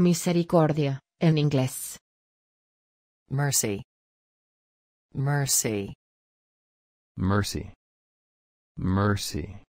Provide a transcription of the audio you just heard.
Misericordia, en inglés. Mercy. Mercy. Mercy. Mercy.